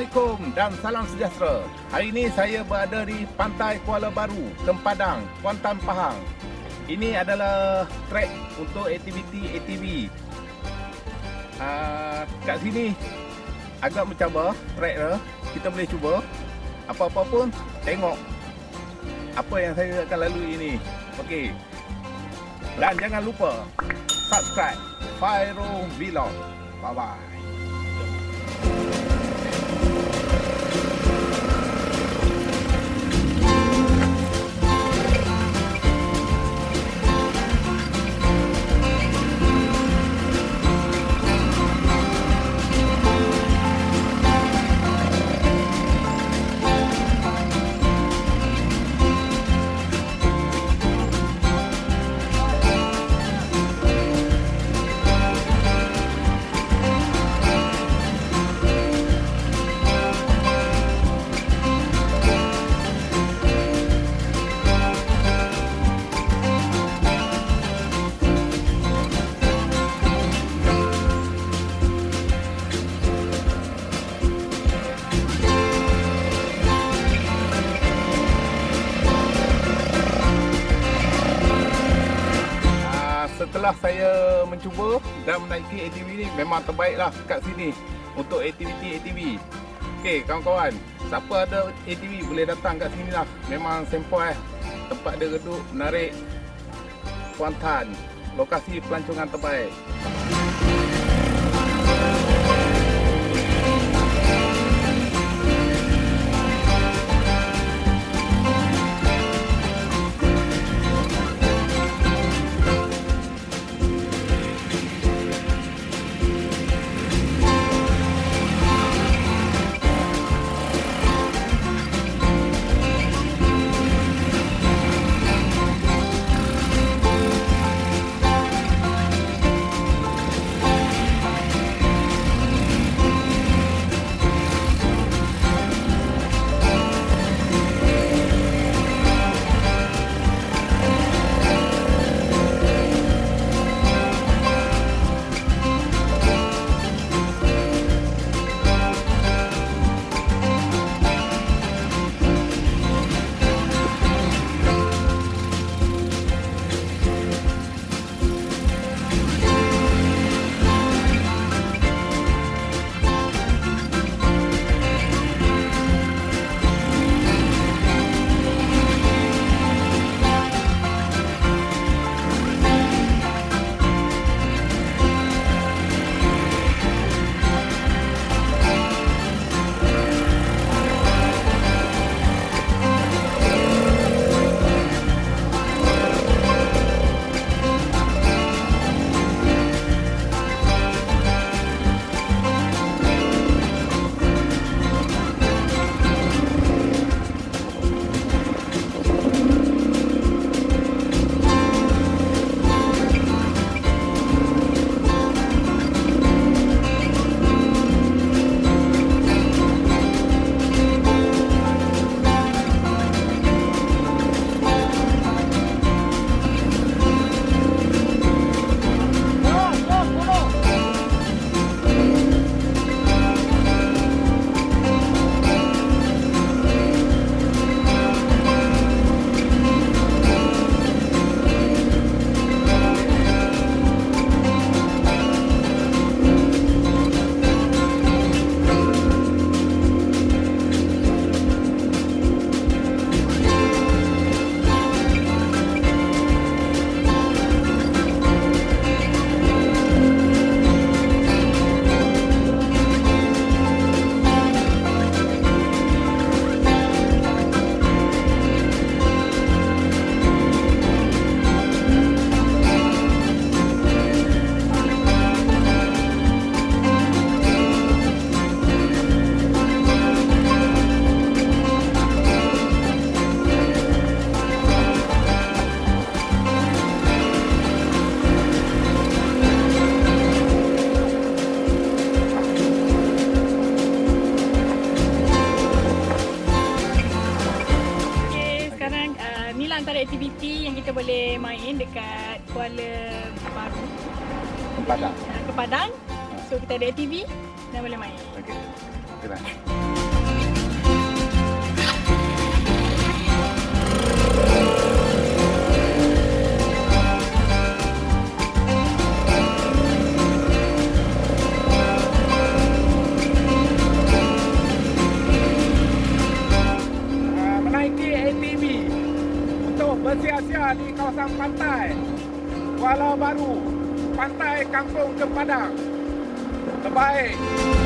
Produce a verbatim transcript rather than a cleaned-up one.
Assalamualaikum dan salam sejahtera. Hari ini saya berada di Pantai Kuala Baru, Kempadang, Kuantan, Pahang. Ini adalah trek untuk aktiviti A T V. Uh, kat sini agak mencabar trek dia. Kita boleh cuba apa-apa pun, tengok apa yang saya akan lalui ini. Okey. Dan jangan lupa subscribe five rul Vlog. Bye bye. Setelah saya mencuba dan menaiki A T V ni, memang terbaiklah kat sini untuk aktiviti-aktiviti. Okey kawan-kawan, siapa ada A T V boleh datang kat sini lah. Memang sempoi eh. Tempat dia geduk, menarik. Kuantan, lokasi pelancongan terbaik. Aktiviti yang kita boleh main dekat Kuala Baru, Kempadang. Kempadang. So kita ada A T V dan boleh main. Okey. Okey. kawasan pantai Kuala Baru, Pantai Kampung Kempadang. Terbaik.